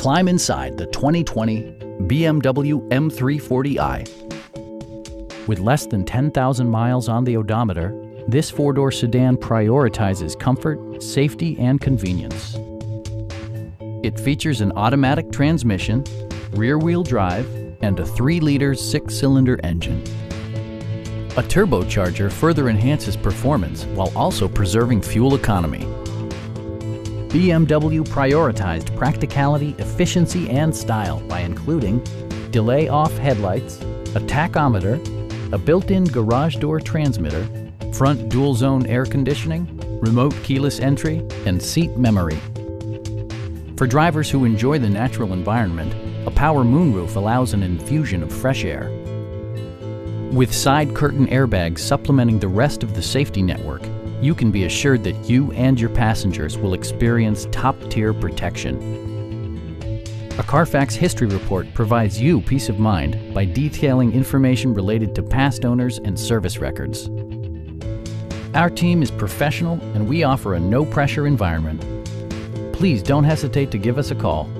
Climb inside the 2020 BMW M340i. With less than 10,000 miles on the odometer, this four-door sedan prioritizes comfort, safety, and convenience. It features an automatic transmission, rear-wheel drive, and a 3-liter 6-cylinder engine. A turbocharger further enhances performance while also preserving fuel economy. BMW prioritized practicality, efficiency, and style by including delay-off headlights, a tachometer, a built-in garage door transmitter, front dual-zone air conditioning, remote keyless entry, and seat memory. For drivers who enjoy the natural environment, a power moonroof allows an infusion of fresh air. With side curtain airbags supplementing the rest of the safety network, you can be assured that you and your passengers will experience top-tier protection. A Carfax history report provides you peace of mind by detailing information related to past owners and service records. Our team is professional and we offer a no-pressure environment. Please don't hesitate to give us a call.